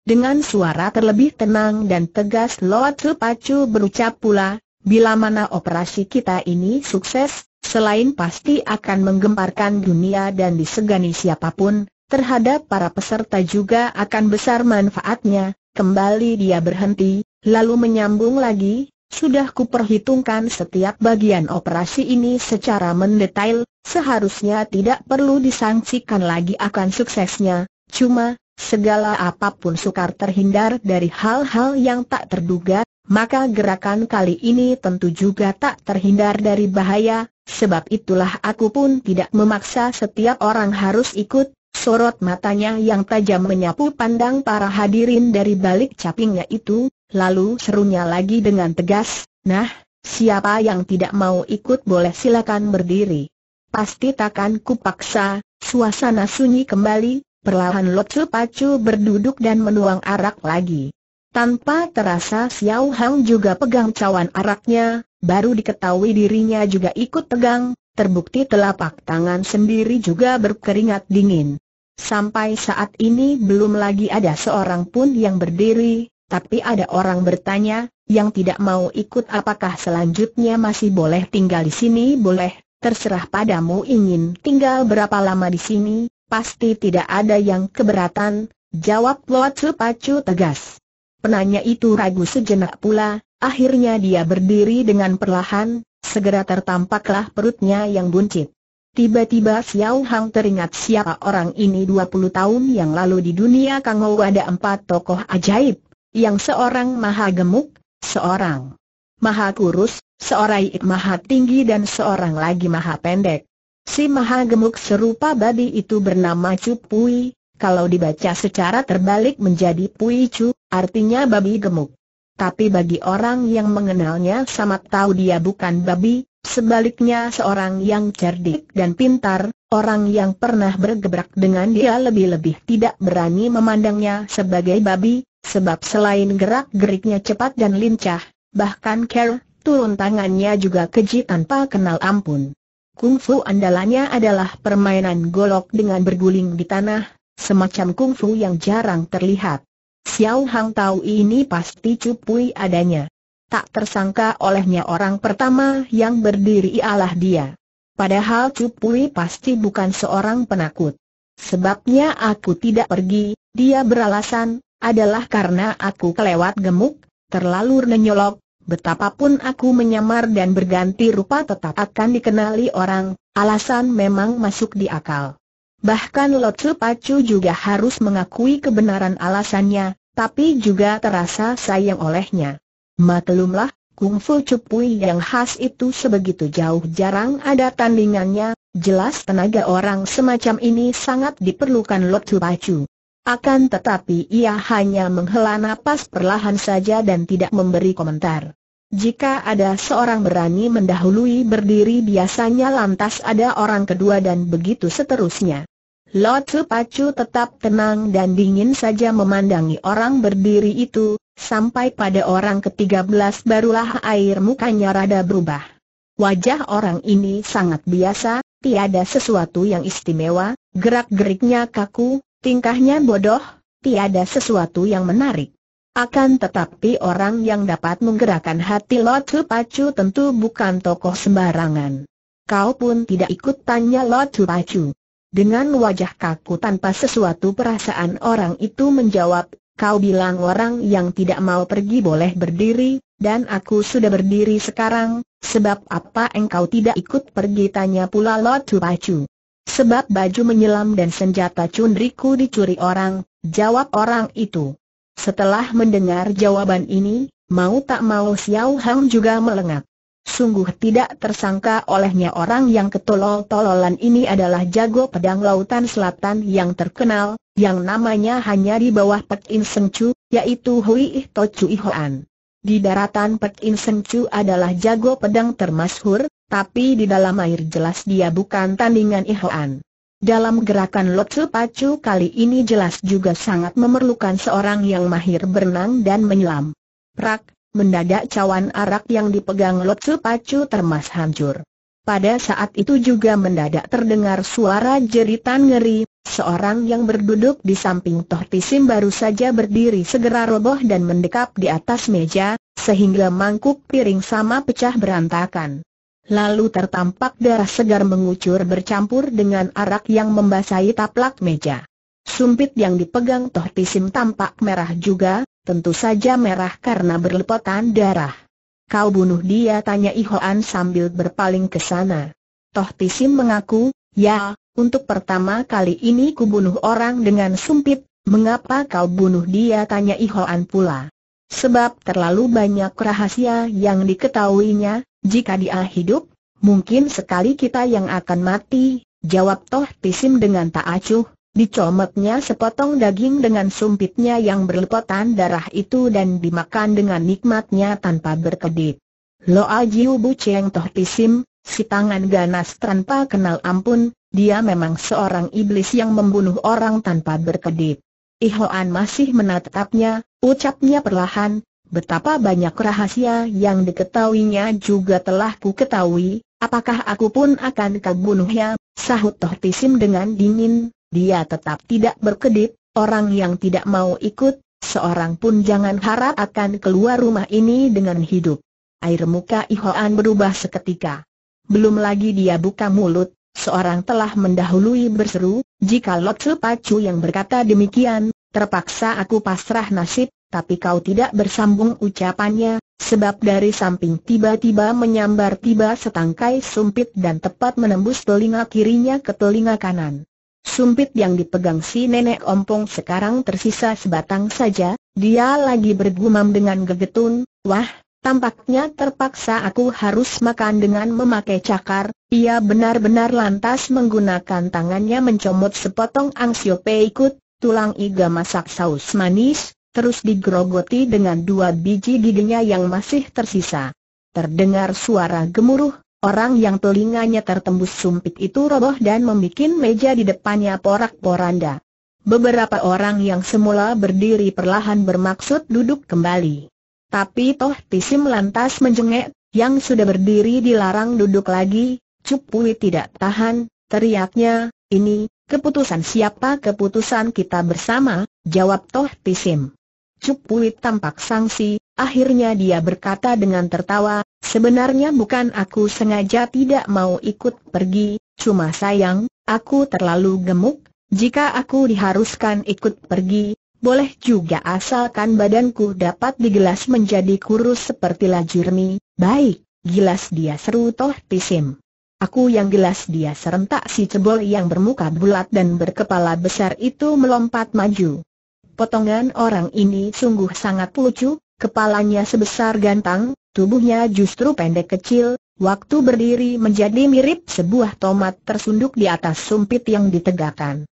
Dengan suara terlebih tenang dan tegas Lotsel Pacu berucap pula, bila mana operasi kita ini sukses, selain pasti akan menggemparkan dunia dan disegani siapapun, terhadap para peserta juga akan besar manfaatnya. Kembali dia berhenti, lalu menyambung lagi, sudah kuperhitungkan setiap bagian operasi ini secara mendetail. Seharusnya tidak perlu disangsikan lagi akan suksesnya, cuma, segala apapun sukar terhindar dari hal-hal yang tak terduga, maka gerakan kali ini tentu juga tak terhindar dari bahaya, sebab itulah aku pun tidak memaksa setiap orang harus ikut. Sorot matanya yang tajam menyapu pandang para hadirin dari balik capingnya itu, lalu serunya lagi dengan tegas, nah, siapa yang tidak mau ikut boleh silakan berdiri. Pasti takkan kupaksa. Suasana sunyi kembali, perlahan Lotsel Pacu berduduk dan menuang arak lagi. Tanpa terasa Xiaohang juga pegang cawan araknya, baru diketahui dirinya juga ikut pegang, terbukti telapak tangan sendiri juga berkeringat dingin. Sampai saat ini belum lagi ada seorang pun yang berdiri, Tapi ada orang bertanya, yang tidak mau ikut apakah selanjutnya masih boleh tinggal di sini? Boleh, terserah padamu ingin tinggal berapa lama di sini, pasti tidak ada yang keberatan, jawab Lotsel Pacu tegas. Penanya itu ragu sejenak pula, akhirnya dia berdiri dengan perlahan, segera tertampaklah perutnya yang buncit. Tiba-tiba Xiaohang teringat siapa orang ini. Dua puluh tahun yang lalu di dunia Kangou ada empat tokoh ajaib, yang seorang maha gemuk, seorang maha kurus, seorang maha tinggi dan seorang lagi maha pendek. Si maha gemuk serupa babi itu bernama Cu Pui, kalau dibaca secara terbalik menjadi Pui Cu, artinya babi gemuk. Tapi bagi orang yang mengenalnya sama tahu dia bukan babi. Sebaliknya seorang yang cerdik dan pintar, orang yang pernah bergebrak dengan dia lebih-lebih tidak berani memandangnya sebagai babi, sebab selain gerak-geriknya cepat dan lincah, bahkan care, turun tangannya juga keji tanpa kenal ampun. Kungfu andalannya adalah permainan golok dengan berguling di tanah, semacam kungfu yang jarang terlihat. Xiaohang tahu ini pasti Cu Pui adanya. Tak tersangka olehnya orang pertama yang berdiri ialah dia. Padahal Cu Pui pasti bukan seorang penakut. Sebabnya aku tidak pergi, dia beralasan, adalah karena aku kelewat gemuk, terlalu nenyolok, betapapun aku menyamar dan berganti rupa tetap akan dikenali orang, alasan memang masuk di akal. Bahkan Lotsel Pacu juga harus mengakui kebenaran alasannya, tapi juga terasa sayang olehnya. Maklumlah, kungfu Cu Pui yang khas itu sebegitu jauh jarang ada tandingannya, jelas tenaga orang semacam ini sangat diperlukan Loh Tupacu. Akan tetapi ia hanya menghela napas perlahan saja dan tidak memberi komentar. Jika ada seorang berani mendahului berdiri biasanya lantas ada orang kedua dan begitu seterusnya. Loh Tupacu tetap tenang dan dingin saja memandangi orang berdiri itu. Sampai pada orang ketiga belas barulah air mukanya rada berubah. Wajah orang ini sangat biasa, tiada sesuatu yang istimewa, gerak-geriknya kaku, tingkahnya bodoh, tiada sesuatu yang menarik. Akan tetapi orang yang dapat menggerakkan hati Lotsel Pacu tentu bukan tokoh sembarangan. Kau pun tidak ikut, tanya Lotsel Pacu. Dengan wajah kaku tanpa sesuatu perasaan orang itu menjawab, kau bilang orang yang tidak mau pergi boleh berdiri, dan aku sudah berdiri sekarang, sebab apa engkau tidak ikut pergi, tanya pula Loh Tupacu. Sebab baju menyelam dan senjata cundriku dicuri orang, jawab orang itu. Setelah mendengar jawaban ini, mau tak mau Xiaohang juga melengak. Sungguh tidak tersangka olehnya orang yang ketolol-tololan ini adalah jago pedang lautan selatan yang terkenal, yang namanya hanya di bawah Petin Sencu, yaitu Hui To Cui Hoan. Di daratan Petin Sencu adalah jago pedang termasyhur, tapi di dalam air jelas dia bukan tandingan I Hoan. Dalam gerakan Lotsel Pacu kali ini jelas juga sangat memerlukan seorang yang mahir berenang dan menyelam. Prak! Mendadak cawan arak yang dipegang Lotsel Pacu termas hancur. Pada saat itu juga mendadak terdengar suara jeritan ngeri. Seorang yang berduduk di samping Toh Ti Sim baru saja berdiri segera roboh dan mendekap di atas meja, sehingga mangkuk piring sama pecah berantakan. Lalu tertampak darah segar mengucur bercampur dengan arak yang membasahi taplak meja. Sumpit yang dipegang Toh Ti Sim tampak merah juga. Tentu saja merah karena berlepotan darah. Kau bunuh dia, tanya I Hoan sambil berpaling ke sana. Toh Ti Sim mengaku, ya, untuk pertama kali ini ku bunuh orang dengan sumpit. Mengapa kau bunuh dia, tanya I Hoan pula. Sebab terlalu banyak rahasia yang diketahuinya, jika dia hidup, mungkin sekali kita yang akan mati, jawab Toh Ti Sim dengan tak acuh. Dicomeknya sepotong daging dengan sumpitnya yang berlepotan darah itu dan dimakan dengan nikmatnya tanpa berkedip. Lo Ajiu Buceng Toh Ti Sim, si tangan ganas tanpa kenal ampun, dia memang seorang iblis yang membunuh orang tanpa berkedip. I Hoan masih menatapnya, ucapnya perlahan, betapa banyak rahasia yang diketahuinya juga telah ku ketahui, apakah aku pun akan kau bunuhnya, sahut Toh Ti Sim dengan dingin. Dia tetap tidak berkedip, orang yang tidak mau ikut, seorang pun jangan harap akan keluar rumah ini dengan hidup. Air muka I Hoan berubah seketika. Belum lagi dia buka mulut, seorang telah mendahului berseru, "Jika Lotsel Pacu yang berkata demikian, terpaksa aku pasrah nasib, tapi kau tidak bersambung ucapannya." Sebab dari samping tiba-tiba menyambar tiba setangkai sumpit dan tepat menembus telinga kirinya ke telinga kanan. Sumpit yang dipegang si nenek ompong sekarang tersisa sebatang saja. Dia lagi bergumam dengan gegetun, "Wah, tampaknya terpaksa aku harus makan dengan memakai cakar." Ia benar-benar lantas menggunakan tangannya mencomot sepotong angsiope ikut, tulang iga masak saus manis, terus digerogoti dengan dua biji giginya yang masih tersisa. Terdengar suara gemuruh, orang yang telinganya tertembus sumpit itu roboh dan membuat meja di depannya porak-poranda. Beberapa orang yang semula berdiri perlahan bermaksud duduk kembali. Tapi Toh Ti Sim lantas menjengek, yang sudah berdiri dilarang duduk lagi. Cu Pui tidak tahan, teriaknya, "Ini, keputusan siapa?" "Keputusan kita bersama," jawab Toh Ti Sim. Cu Pui tampak sangsi, akhirnya dia berkata dengan tertawa, "Sebenarnya bukan aku sengaja tidak mau ikut pergi, cuma sayang, aku terlalu gemuk, jika aku diharuskan ikut pergi, boleh juga asalkan badanku dapat digilas menjadi kurus seperti lajurmi." "Baik, gilas dia," seru Toh Ti Sim. "Aku yang gilas dia!" Serentak si cebol yang bermuka bulat dan berkepala besar itu melompat maju. Potongan orang ini sungguh sangat lucu, kepalanya sebesar gantang, tubuhnya justru pendek kecil, waktu berdiri menjadi mirip sebuah tomat tersunduk di atas sumpit yang ditegakkan.